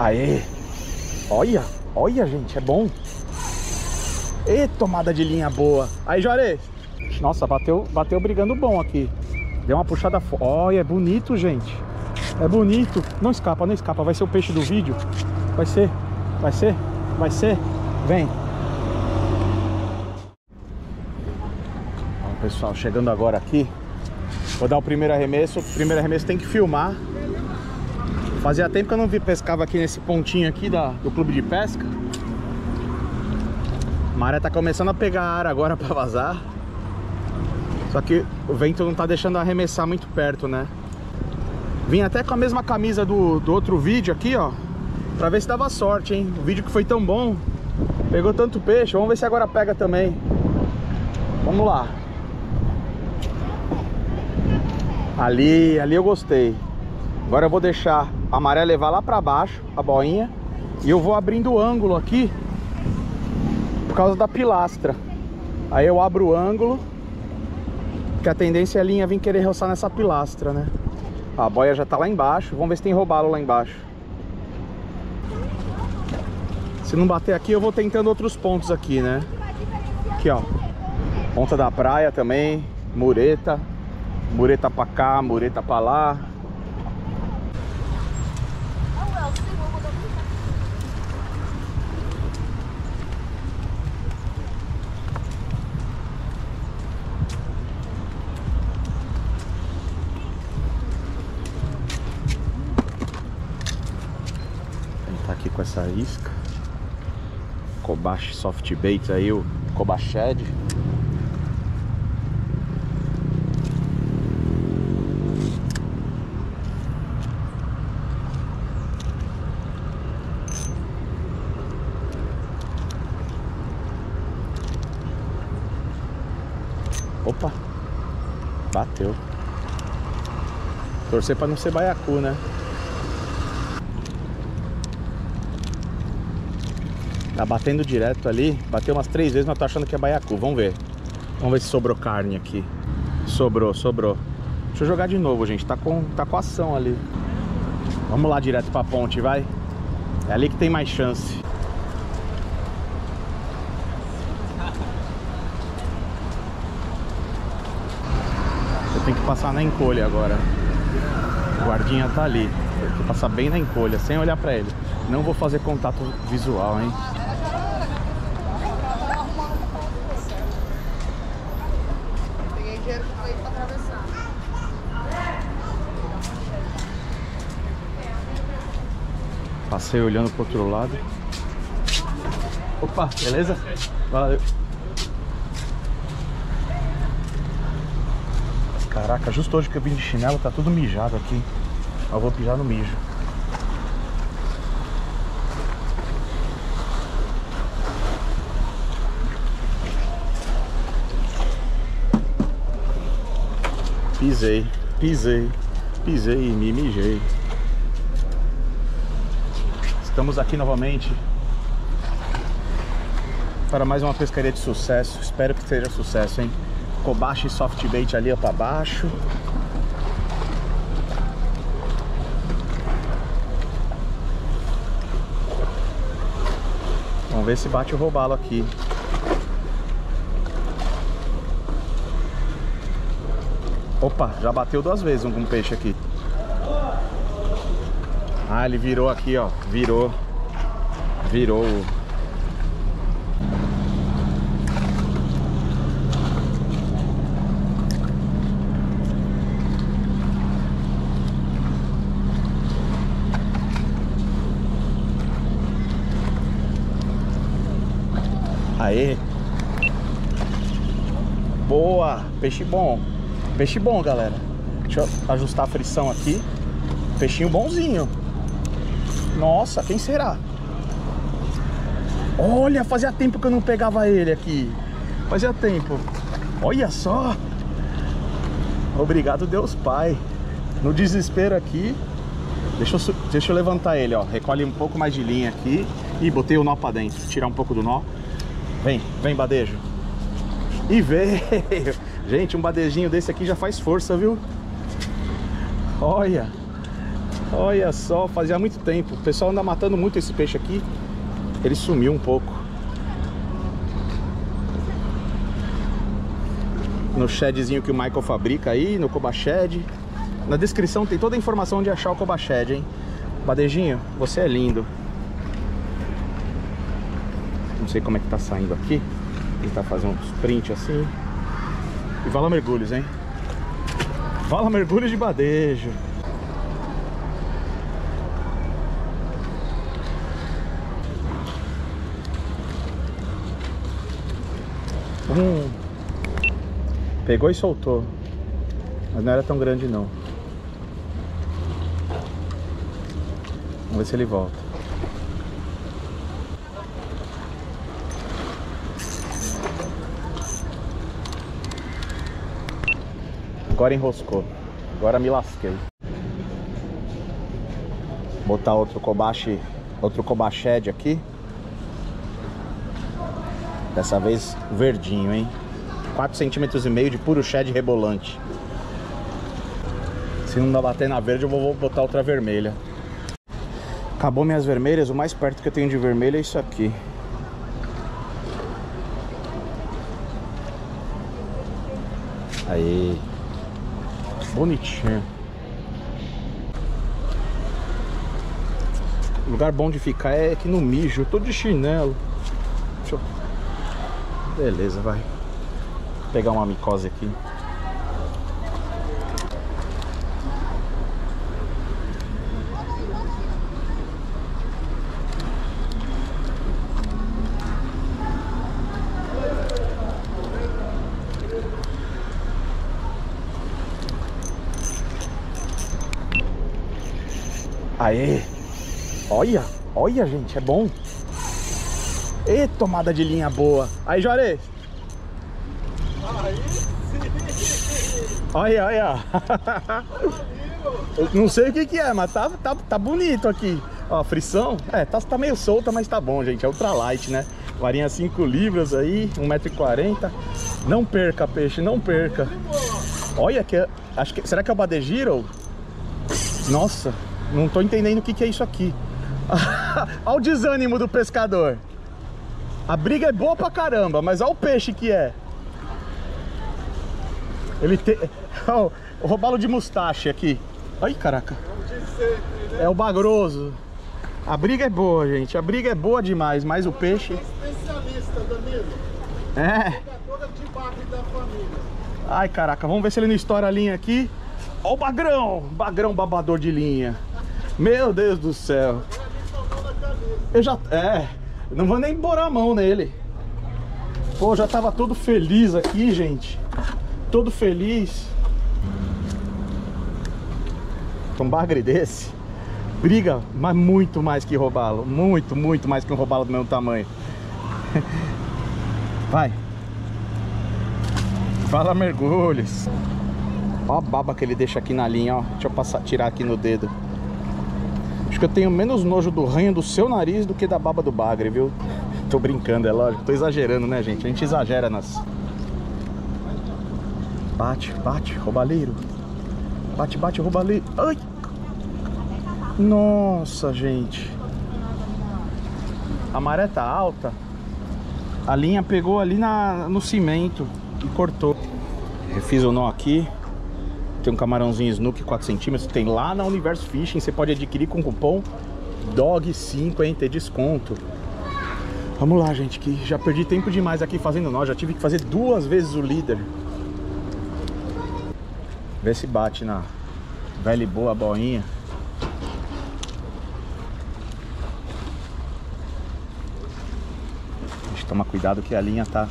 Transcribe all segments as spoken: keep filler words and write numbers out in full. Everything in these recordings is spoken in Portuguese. Aê! Olha, olha, gente, é bom. E tomada de linha boa. Aí, Juarez. Nossa, bateu, bateu brigando bom aqui. Deu uma puxada forte. Olha, é bonito, gente. É bonito. Não escapa, não escapa. Vai ser o peixe do vídeo. Vai ser, vai ser, vai ser. Vem. Ó, pessoal, chegando agora aqui. Vou dar o primeiro arremesso. O primeiro arremesso tem que filmar. Fazia tempo que eu não vi, pescava aqui nesse pontinho aqui da, do clube de pesca. A maré tá começando a pegar ar agora pra vazar. Só que o vento não tá deixando arremessar muito perto, né? Vim até com a mesma camisa do, do outro vídeo aqui, ó. Pra ver se dava sorte, hein? O vídeo que foi tão bom. Pegou tanto peixe. Vamos ver se agora pega também. Vamos lá. Ali, ali eu gostei. Agora eu vou deixar a maré levar lá pra baixo, a boinha. E eu vou abrindo o ângulo aqui. Por causa da pilastra. Aí eu abro o ângulo. Porque a tendência é a linha vir querer roçar nessa pilastra, né? A boia já tá lá embaixo. Vamos ver se tem robalo lá embaixo. Se não bater aqui, eu vou tentando outros pontos aqui, né? Aqui, ó. Ponta da praia também. Mureta. Mureta pra cá, mureta pra lá. Vou tentar aqui com essa isca. Kobashi soft bait aí, o Kobashi. Opa, bateu. Torcer pra não ser baiacu, né? Tá batendo direto ali, bateu umas três vezes, mas tô achando que é baiacu, vamos ver. Vamos ver se sobrou carne aqui. Sobrou, sobrou. Deixa eu jogar de novo, gente, tá com, tá com ação ali. Vamos lá direto pra ponte, vai. É ali que tem mais chance. Eu tenho que passar na encolha agora. O guardinha tá ali. Eu tenho que passar bem na encolha, sem olhar pra ele. Não vou fazer contato visual, hein. Passei olhando pro outro lado. Opa, beleza? Valeu. Caraca, justo hoje que eu vim de chinelo, tá tudo mijado aqui. Eu vou pisar no mijo. Pisei, pisei, pisei e me mijei. Estamos aqui novamente para mais uma pescaria de sucesso. Espero que seja sucesso, hein? Kobashi soft bait ali para baixo. Vamos ver se bate o robalo aqui. Opa, já bateu duas vezes um peixe aqui. Ah, ele virou aqui, ó. Virou. Virou. Aê. Boa. Peixe bom. Peixe bom, galera. Deixa eu ajustar a frição aqui. Peixinho bonzinho. Nossa, quem será? Olha, fazia tempo que eu não pegava ele aqui. Fazia tempo. Olha só. Obrigado, Deus Pai. No desespero aqui. Deixa eu, deixa eu levantar ele, ó. Recolhe um pouco mais de linha aqui. Ih, botei o nó pra dentro. Tirar um pouco do nó. Vem, vem, badejo. E veio. Gente, um badejinho desse aqui já faz força, viu? Olha. Olha só, fazia muito tempo. O pessoal anda matando muito esse peixe aqui. Ele sumiu um pouco. No shedzinho que o Michael fabrica aí, no Kobashed. Na descrição tem toda a informação de achar o Kobashed, hein? Badejinho, você é lindo. Não sei como é que tá saindo aqui. Tentar fazer uns prints assim. E vala mergulhos, hein? Vala mergulhos de badejo. Hum. Pegou e soltou. Mas não era tão grande não. Vamos ver se ele volta. Agora enroscou. Agora me lasquei. Vou botar outro Kobashi, outro Kobashed aqui. Dessa vez verdinho, hein? quatro vírgula cinco centímetros de puro shed rebolante. Se não dá bater na verde, eu vou botar outra vermelha. Acabou minhas vermelhas, o mais perto que eu tenho de vermelho é isso aqui. Aí. Bonitinho. O lugar bom de ficar é aqui no mijo. Eu tô de chinelo. Deixa eu... Beleza, vai. Vou pegar uma micose aqui. Aê! Olha, olha, gente, é bom. E tomada de linha boa. Aí, Juarez. Olha, olha. Eu não sei o que que é, mas tá, tá, tá bonito aqui. Ó, a frição. É, tá, tá meio solta, mas tá bom, gente. É ultralight, né? Varinha cinco libras aí, um metro e quarenta. Não perca, peixe, não perca. Olha, que, acho que, será que é o Badejiro? Nossa. Não tô entendendo o que que é isso aqui. Olha o desânimo do pescador. A briga é boa pra caramba, mas olha o peixe que é. Ele tem... Olha o robalo de mustache aqui. Ai, caraca. É o bagroso. A briga é boa, gente. A briga é boa demais, mas o peixe... Especialista, Danilo. É. Ai, caraca. Vamos ver se ele não estoura a linha aqui. Olha o bagrão. Bagrão babador de linha. Meu Deus do céu. Eu já... É, não vou nem borar a mão nele. Pô, já tava todo feliz aqui, gente. Todo feliz. Um bagre desse briga, mas muito mais que robalo. Muito, muito mais que um robalo do mesmo tamanho. Vai. Fala mergulhos. Olha a baba que ele deixa aqui na linha, ó. Deixa eu passar, tirar aqui no dedo. Acho que eu tenho menos nojo do ranho do seu nariz do que da baba do bagre, viu? Tô brincando, é lógico. Tô exagerando, né, gente? A gente exagera nas... Bate, bate, robaleiro. Bate, bate, robaleiro. Ai! Nossa, gente. A maré tá alta. A linha pegou ali na, no cimento e cortou. Refiz o nó aqui. Tem um camarãozinho snook quatro centímetros. Tem lá na Universo Fishing. Você pode adquirir com o cupom D O G cinco, hein? Ter desconto. Vamos lá, gente, que já perdi tempo demais aqui fazendo nó. Já tive que fazer duas vezes o líder. Vê se bate na velha e boa boinha. Deixa eu tomar cuidado que a linha tá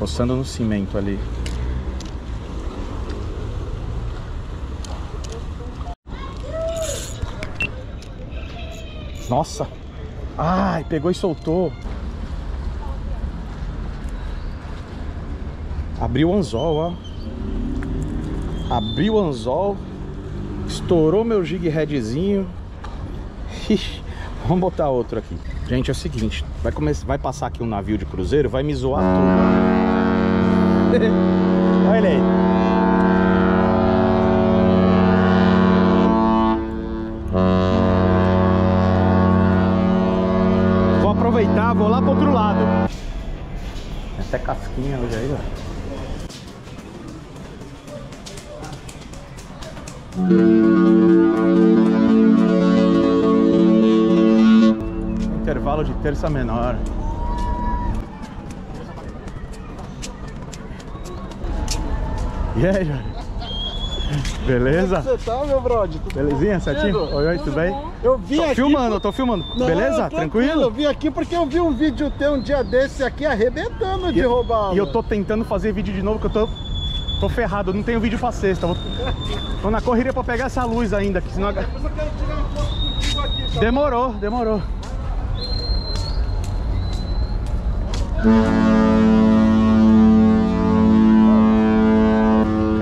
roçando no cimento ali. Nossa! Ai, pegou e soltou. Abriu o anzol, ó. Abriu o anzol. Estourou meu jig headzinho. Ixi, vamos botar outro aqui. Gente, é o seguinte. Vai, começar, vai passar aqui um navio de cruzeiro. Vai me zoar tudo. Olha ele aí. Ah. até casquinha hoje aí, ó. Intervalo de terça menor. E aí, Jorge? Beleza? Como é que você tá, meu brother? Tudo belezinha, bom? Certinho? Oi, oi, tudo bem? Eu vim aqui... filmando, por... eu tô filmando. Não, beleza? Eu tô tranquilo? Eu vim aqui porque eu vi um vídeo teu um dia desse aqui arrebentando e de roubar. E eu tô tentando fazer vídeo de novo, que eu tô, tô ferrado, eu não tenho vídeo pra sexta. Vou... tô na correria pra pegar essa luz ainda. Que senão... depois eu quero tirar um pouco contigo aqui. Tá? Demorou, demorou.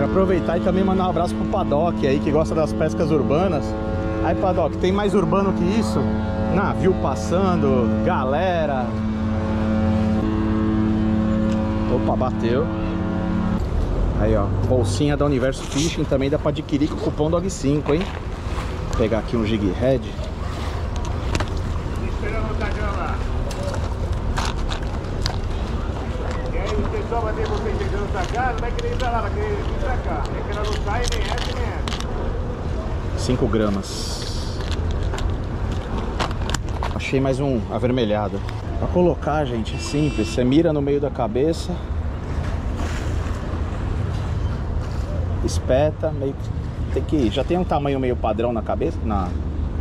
Aproveitar e também mandar um abraço pro Paddock aí, que gosta das pescas urbanas. Aí, Paddock, tem mais urbano que isso? Navio passando, galera. Opa, bateu. Aí, ó, bolsinha da Universo Fishing também dá pra adquirir com o cupom D O G cinco, hein? Vou pegar aqui um jig head. Só vai ter você chegando pra cá, não vai querer ir pra lá, vai querer ir pra cá. É que ela não sai nem essa, nem essa. cinco gramas. Achei mais um avermelhado. Pra colocar, gente, é simples. Você mira no meio da cabeça. Espeta, meio que... tem que... já tem um tamanho meio padrão na cabeça. Na...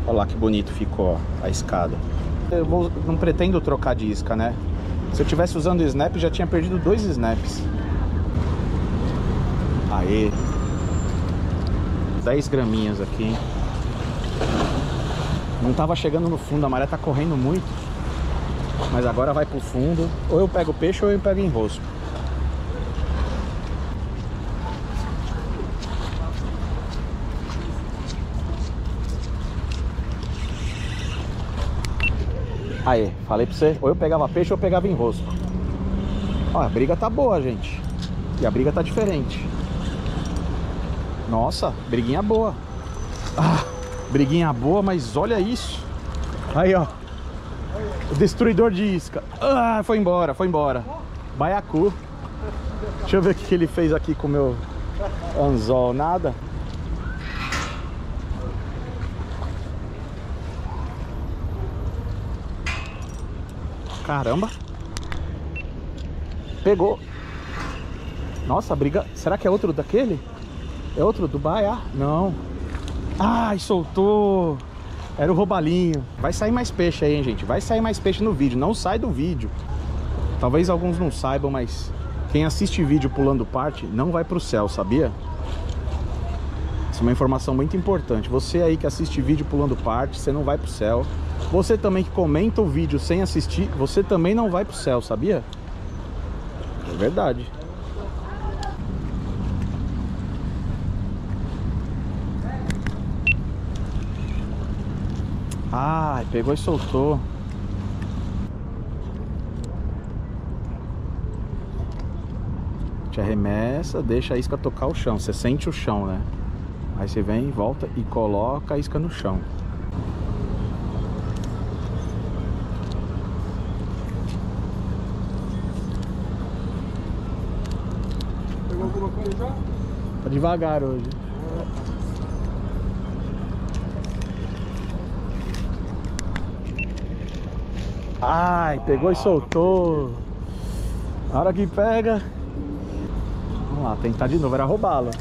olha lá que bonito ficou a escada. Eu vou... não pretendo trocar de isca, né? Se eu tivesse usando o snap, já tinha perdido dois snaps. Aê! dez graminhas aqui, hein? Não tava chegando no fundo, a maré tá correndo muito. Mas agora vai pro fundo. Ou eu pego peixe ou eu pego enrosco. Aí, falei pra você, ou eu pegava peixe ou eu pegava enrosco. Ó, a briga tá boa, gente. E a briga tá diferente. Nossa, briguinha boa. Ah, briguinha boa, mas olha isso. Aí, ó. O destruidor de isca. Ah, foi embora, foi embora. Baiacu. Deixa eu ver o que ele fez aqui com o meu anzol. Nada. Caramba. Pegou. Nossa, a briga. Será que é outro daquele? É outro do Bahia? Não. Ai, soltou. Era o roubalinho. Vai sair mais peixe aí, hein, gente? Vai sair mais peixe no vídeo. Não sai do vídeo. Talvez alguns não saibam, mas quem assiste vídeo pulando parte não vai pro céu, sabia? Isso é uma informação muito importante. Você aí que assiste vídeo pulando parte, você não vai pro céu. Você também que comenta o vídeo sem assistir, você também não vai pro céu, sabia? É verdade. Ah, pegou e soltou. Te arremessa, deixa a isca tocar o chão. Você sente o chão, né? Aí você vem, volta e coloca a isca no chão. Tá devagar hoje. Ai, pegou e soltou. A hora que pega. Vamos lá, tentar de novo, era roubá-la.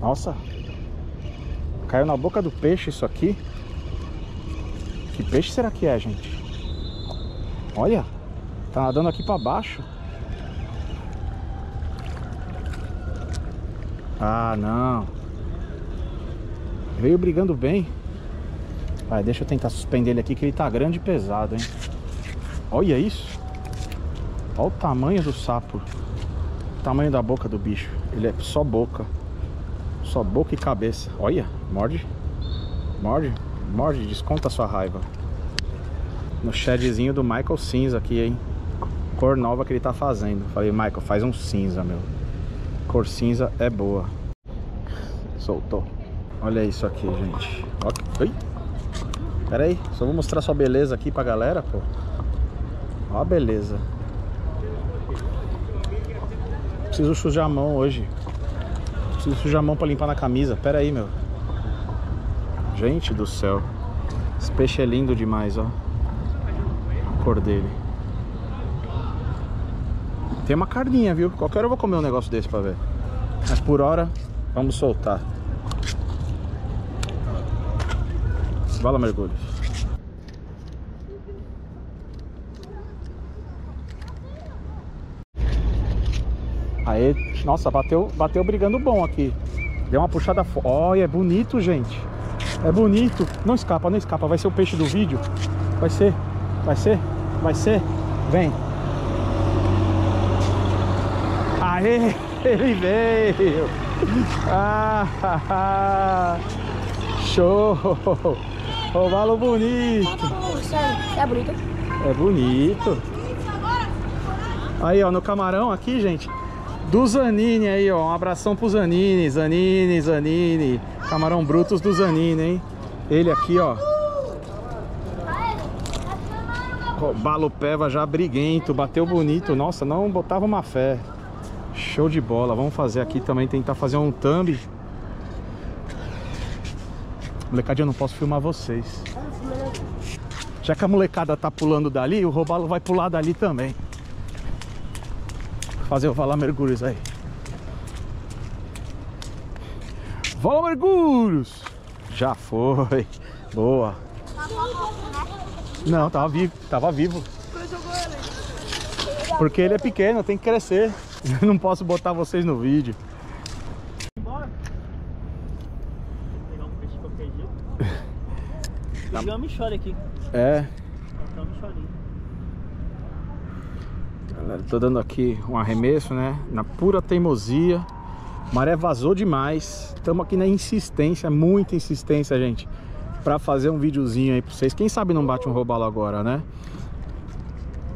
Nossa, caiu na boca do peixe isso aqui. Que peixe será que é, gente? Olha, tá nadando aqui pra baixo. Ah, não. Veio brigando bem. Vai, deixa eu tentar suspender ele aqui, que ele tá grande e pesado, hein? Olha isso. Olha o tamanho do sapo. O tamanho da boca do bicho. Ele é só boca. Só boca e cabeça. Olha, morde. Morde, morde, desconta a sua raiva. no shedzinho do Michael cinza aqui, hein? Cor nova que ele tá fazendo. Falei, Michael, faz um cinza, meu. Cor cinza é boa. Soltou. Olha isso aqui, gente. Oi. Pera aí, só vou mostrar sua beleza aqui pra galera, pô. Ó a beleza. Preciso sujar a mão hoje. Preciso sujar a mão pra limpar na camisa. Pera aí, meu. Gente do céu. Esse peixe é lindo demais, ó. A cor dele. Tem uma carninha, viu? Qualquer hora eu vou comer um negócio desse pra ver. Mas por hora, vamos soltar. Vai lá, mergulho. Aí, nossa, bateu, bateu brigando bom aqui. Deu uma puxada forte. Olha, é bonito, gente. É bonito. Não escapa, não escapa. Vai ser o peixe do vídeo. Vai ser, vai ser, vai ser. Vem. Aê, ele veio. Ah, ah, ah. Show. Ovalo bonito. É bonito. É bonito. Aí, ó, no camarão aqui, gente. Do Zanini aí, ó. Um abração pro Zanini. Zanini, Zanini. Camarão Brutos do Zanini, hein? Ele aqui, ó. Ovalo peva já briguento. Bateu bonito. Nossa, não botava uma fé. Show de bola. Vamos fazer aqui também. Tentar fazer um thumb. Molecada, eu não posso filmar vocês. Já que a molecada tá pulando dali, o robalo vai pular dali também. Fazer o Vala Mergulhos aí. Vala Mergulhos! Já foi. Boa. Não, tava vivo. Tava vivo. Porque ele é pequeno, tem que crescer. Eu não posso botar vocês no vídeo. Deu uma chora aqui. É. Deu uma chorinha. Galera, tô dando aqui um arremesso, né? Na pura teimosia. A maré vazou demais. Estamos aqui na insistência, muita insistência, gente. Pra fazer um videozinho aí pra vocês. Quem sabe não bate um robalo agora, né?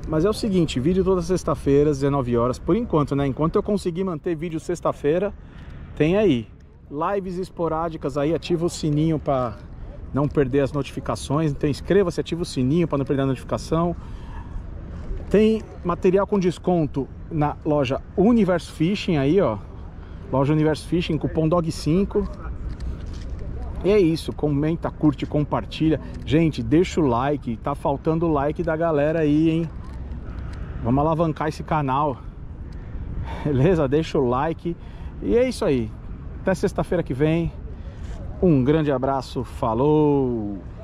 Mas é o seguinte, vídeo toda sexta-feira, dezenove horas. Por enquanto, né? Enquanto eu conseguir manter vídeo sexta-feira, tem aí. Lives esporádicas aí, ativa o sininho pra... não perder as notificações. Então inscreva-se, ativa o sininho para não perder a notificação. Tem material com desconto na loja Universo Fishing aí, ó. Loja Universo Fishing, cupom D O G cinco. E é isso, comenta, curte, compartilha. Gente, deixa o like, tá faltando o like da galera aí, hein? Vamos alavancar esse canal. Beleza? Deixa o like. E é isso aí. Até sexta-feira que vem. Um grande abraço, falou!